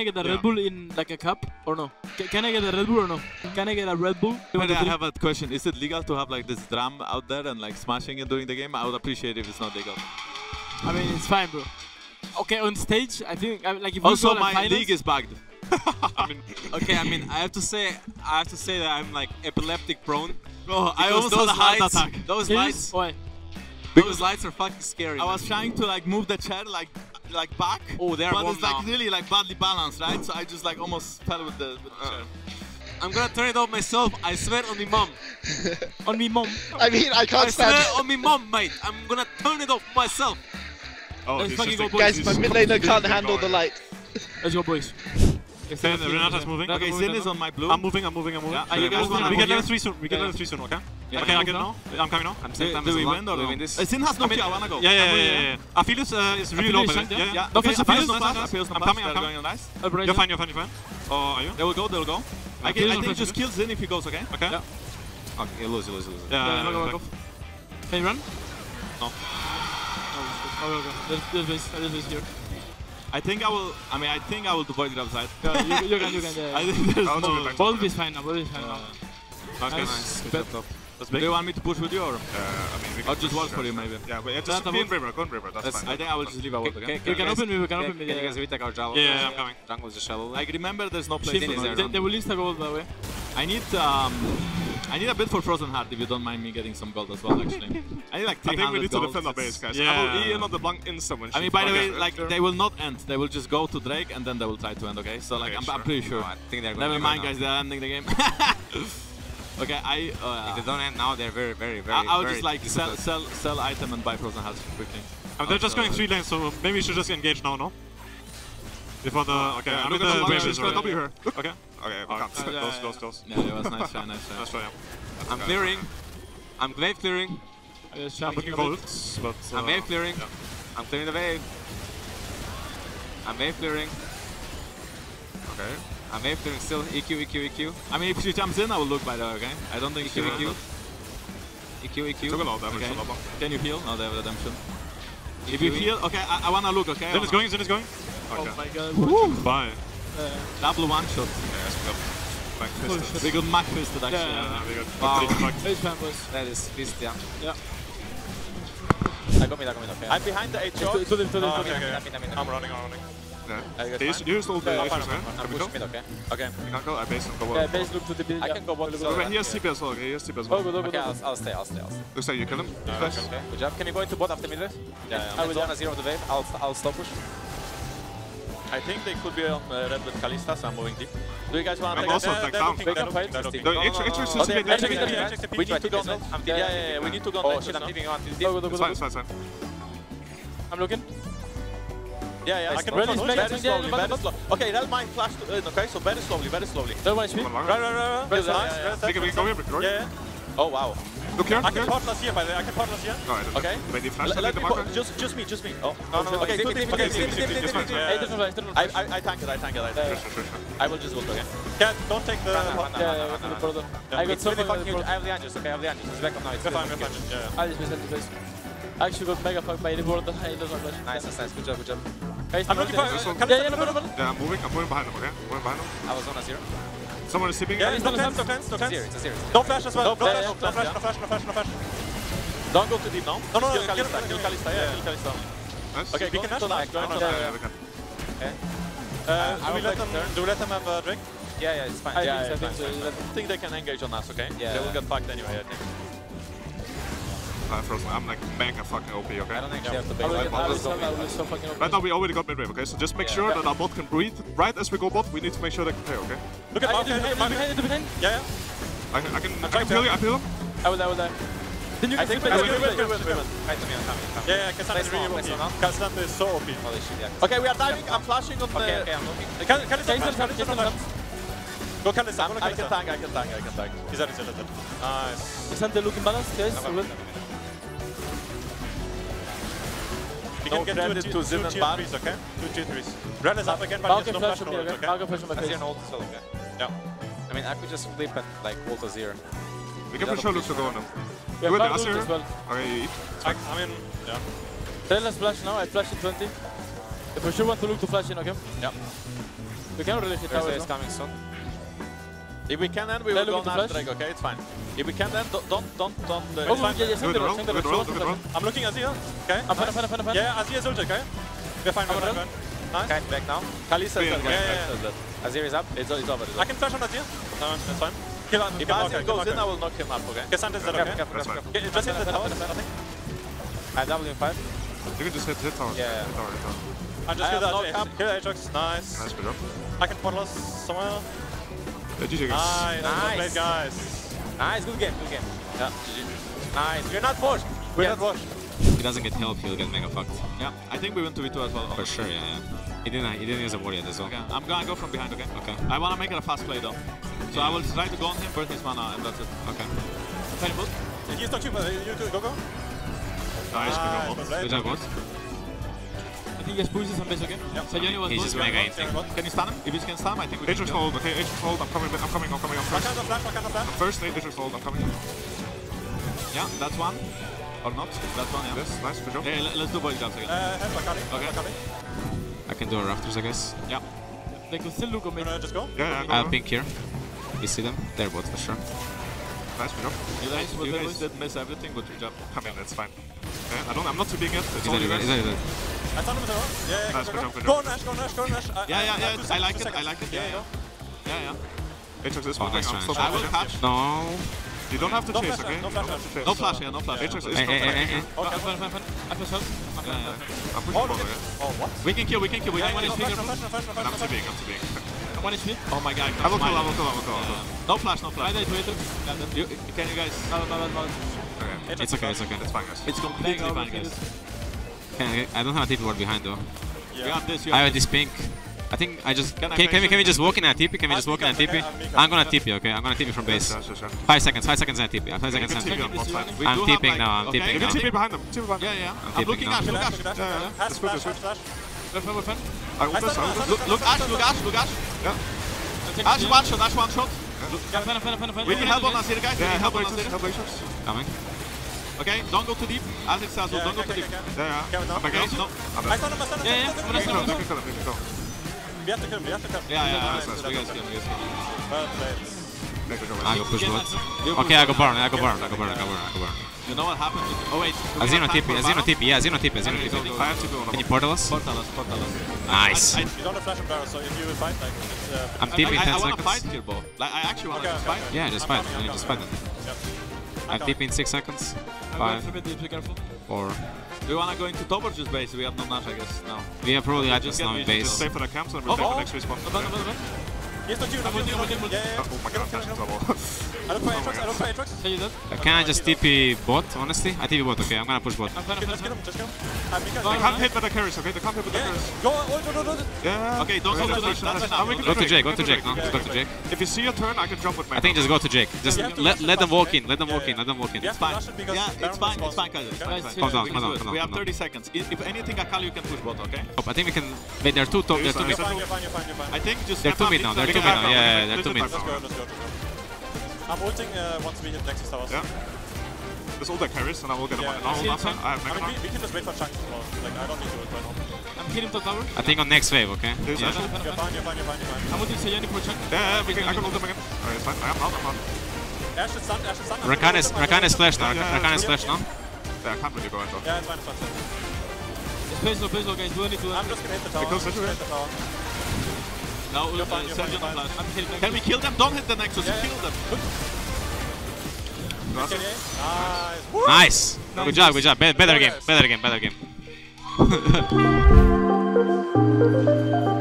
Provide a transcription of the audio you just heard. I get a Red Bull in like a cup or no? Can I get a Red Bull or no? Can I get a Red Bull? Wait, I have a question. Is it legal to have like this drum out there and like smashing it during the game? I would appreciate it if it's not legal. I mean, it's fine, bro. Okay, on stage, I think like if also my finals, league is bugged. I mean, okay, I mean, I have to say that I'm like epileptic prone. Bro, I almost had a heart attack. Those lights. Why? Those lights are fucking scary. I was trying to like move the chair like back. Oh, they're warm now. But it's like really like badly balanced, right? So I just like almost fell with the chair. I'm gonna turn it off myself. I swear on me mom. On me mom. I mean, I can't stand it. I swear on me mom, mate. I'm gonna turn it off myself. Oh, let's fucking go, boys. Guys, my mid laner can't handle the light. Let's go, boys. Renata's moving. Okay, Zin is on my blue. I'm moving. Yeah. You guys want to get level 3 soon. We get level 3 soon, okay? Yeah. Okay, I get now. I'm coming now. Do we win or no? Zin has no kill. I wanna go. Yeah. Aphelios is really low, man. Yeah. Aphelios no pass. I'm coming. Nice. You're fine. Oh, are you? They will go. I think just kill Zin if he goes, okay? Okay. Okay, lose. Yeah. Can you run? No. Oh, okay. There's this here. I think I will do Void upside. Yeah, you can. I think there's no... Both is fine now, Yeah. Okay, nice. Do you want me to push with you or...? I mean, we can just walk for you, maybe. Yeah, but just be in river, go in river, that's fine. I think I will just leave a walk again. You can open me, Can you guys retake our jungle? Yeah, I'm coming. Jungle's just shallow. Like, remember there's no place in there. They will insta gold that way. I need a bit for Frozen Heart, if you don't mind me getting some gold as well, actually. I need like 300 gold. I think we need to defend our base, guys. Yeah. I will be in on the blank instant when she's by the way, like, they will not end. They will just go to Drake and then they will try to end, okay? So, like, I'm pretty sure. Never mind, guys, they're ending the game. Okay, if they don't end now, they're very I'll just, like, sell item and buy Frozen Hearts quickly. They're just going 3 lanes, so maybe you should just engage now, no? Before the... Okay, I'm in the wave. She's gonna W her. Okay. Okay, we can't. Close. Yeah, that was nice try. Nice try, yeah. I'm clearing. I'm wave clearing. I'm looking bolts, but... I'm wave clearing. Yeah. I'm clearing the wave. I'm wave clearing. Okay. I'm wave clearing still. EQ. I mean, if she jumps in, I will look by the way, okay? I don't think she will. EQ. Took a lot of damage. Okay. Can you heal? No, they have redemption. If you heal... Okay, I wanna look, okay? Zin is going. Okay. Oh my god. Woo! Bye. Double one shot. Yeah, we got Mac fisted actually. Yeah. We got that is fist, yeah. I got me, okay. I'm behind the HO. Okay. I'm running. Yeah. Here's all the options, man. I'm pushing mid, okay? Okay. You can go, I base go wall. Base look to the build. I can go wall. Here's TP as well, Okay, I'll stay. Looks like you kill him. Okay. Good job. Can you go into bot after mid wave? Yeah, I will down a zero of the wave. I'll stop push. I think they could be on red with Kalista, so I'm moving deep. Do you guys want to take also that down? We need to go. Yeah, we need to go. Oh, shit, I'm leaving on. It's fine. I'm looking. Yeah. I can very slowly. Okay, that'll mine flash. Okay, so very slowly. That might be. Right. Yeah. Oh, wow. I can port Nasir, by the way. Okay. Just me. Oh. No. Okay, I tank it. I will just ult, okay? Yeah, don't take the... No. I got so many fucking huge... I have the Anjus. It's back up now. I just missed the place. I actually got mega fucked by the board. Nice. Good job. I'm looking for... Yeah, I'm moving behind him, okay? I was on Nasir. Someone is sipping. Yeah, it's no cleanse. It's a series. Don't flash as well. No flash. Don't go too deep now. No. Kill Kalista. Yeah. Nice. Okay, we can Nash. Yeah, we can. Okay. Do we let them have Drake? Yeah, it's fine. I think so. I think they can engage on us, okay? Yeah. They will get fucked anyway, I think. I'm like mega fucking OP, okay? I don't think you have to base. I was so fucking OP. Right now we already got mid-wave, okay? So just make sure that our bot can breathe. Right as we go bot, we need to make sure they can play, okay? Look at Marvin. Yeah. I can heal you, I feel. I will die. Then you can take the win. Yeah, Cassandra is so OP. Okay, we are diving. I'm flashing on the... Okay, I'm looking. Can you go Kalista, I can tank. He's dead. Nice. Isn't the looking balanced? Yes, we can get to Zin and Bar. Okay? 2 G3s. Ren is up again, but there's no flash on me, okay? I'll go flash on my face. Okay. Yeah. I mean, I could just flip and, like, ult Azir. We can push Lux to go now. You with Azir? Okay, you eat. I mean, yeah. Then let's flash now, I flash in 20. If you sure want to look to flash in, okay? Yeah. We can really hit tower. Is coming soon. If we can end, we will go after Drake, okay? It's fine. If we can end, don't. Oh, fine. Yeah, yeah, I'm looking at Azir, okay? I'm fine. Yeah, Azir is ultra, okay? We're fine, we're fine. Nice. Okay, back now. Kalista is dead. Yeah. Azir is up. It's over. I can flash on Azir. No, it's fine. Kill him. If Azir goes in, I will knock him up, okay? Cassandra is dead, okay? Just hit the tower, I think. I W in 5. You can just hit the tower. Yeah. I just hit that. Kill Aatrox. Nice. Nice build up. I can portal us somewhere. GG, guys. Nice, guys. Nice, good game. Yeah, GG. Nice, we're not forced. We're not forced. If he doesn't get help, he'll get mega fucked. Yeah, I think we went to V2 as well. For sure, yeah. He didn't use a warrior as well. Okay. I'm gonna go from behind, okay? Okay. I wanna make it a fast play though. So I will try to go on him, burn his mana, and that's it. Okay. Tiny boot. He's not cheap, you two, go. Nice, good job, boss. I think he has pushes on base again. Yep. So Yoni was just mega insane. Can you stun him? If you can stun him, I think we can. Atrix hold, okay, Atrix hold, I'm coming. I'm first, Atrix hold, I'm coming. Yeah, that's one. Or not, that's one, yeah. Yes, nice, for sure. Hey, let's do void jumps again. Akali. I can do a rafters, I guess. Yeah. They can still look on me. Just go? Yeah, go. Pink here. You see them? They're both, for sure. Nice, for sure. You guys did miss everything, but good job. I mean, that's fine. Yeah, I'm not too big yet. Is that I found him with the rock. Yeah, nice, go Nash. Yeah, I like it. Yeah. Atrox is one. I will catch. No. You don't have to chase, okay? No flash. Atrox is not. I push help. I'm pushing forward, yeah. Oh, what? We can kill. We can one HP. I'm too big. One HP. Oh my god. I will kill. No flash. Wait. Can you guys? No. It's okay. It's fine, guys. It's completely fine, guys. I don't have a TP ward behind though. Yeah. You have this, I have this pink. I think I just... Can we just walk in at TP? I'm gonna TP, okay? I'm gonna TP from base. Sure. 5 seconds and I TP. 5 seconds and I TP. I'm TPing now, You can TP behind them. Yeah. I'm looking Ash, Ash. Look Ash. Ash one shot. We need help on Nasir, guys. Coming. Okay, don't go too deep. As it says, don't go too deep. Yeah. I go push both. Okay, I go burn. You know what happened? Oh wait. Azir no TP. Yeah, Azir no TP. I have to go. Can you portal us? Nice. You don't have flash and barrel, so if you fight, like... I'm TP in 10 seconds. I want to fight here, bro. I actually want to fight. Yeah, just fight. Just fight then. I TP in 6 seconds. 5, 4... Do you wanna go into top or just base? We have no Nash, I guess, now. We have probably just now in base. Just stay for the camps and we'll take the next response. Oh my god, Nash in trouble. I don't play Aatrox. Can I just TP bot, honestly? I TP bot, okay, I'm gonna push bot. Just kill him. They can't hit with the carries, okay? Go. Yeah. Okay, don't go to Drake, go to Drake, no? Just go to Drake. If you see your turn, I can jump with my... I think just go to Drake. Just let them walk in. It's fine, guys. Calm down. We have 30 seconds. If anything, Akali, you can push bot, okay? I think we can... Wait, there are two mid. I think just... They're two mid now, yeah, they're two mid. Let's go. I'm ulting once we hit Nexus towers. Yeah. There's all that carries and I will get a normal after. I mean, we can just wait for chunks as well. Like, I don't need to do it right now. I'm killing the tower. I think on next wave, okay? Yeah. You're fine. I'm ulting Sayani for chunk. Yeah, I can ult him again. Alright, it's fine. I'm out. Ash is sun. Rakan is flashed now. Yeah, I can't really go right now. Yeah, it's fine. Please, guys. Do anything. I'm just gonna hit the tower. No, fine. Can we kill them? Don't hit the Nexus, kill them! Nice! Good job. Better game.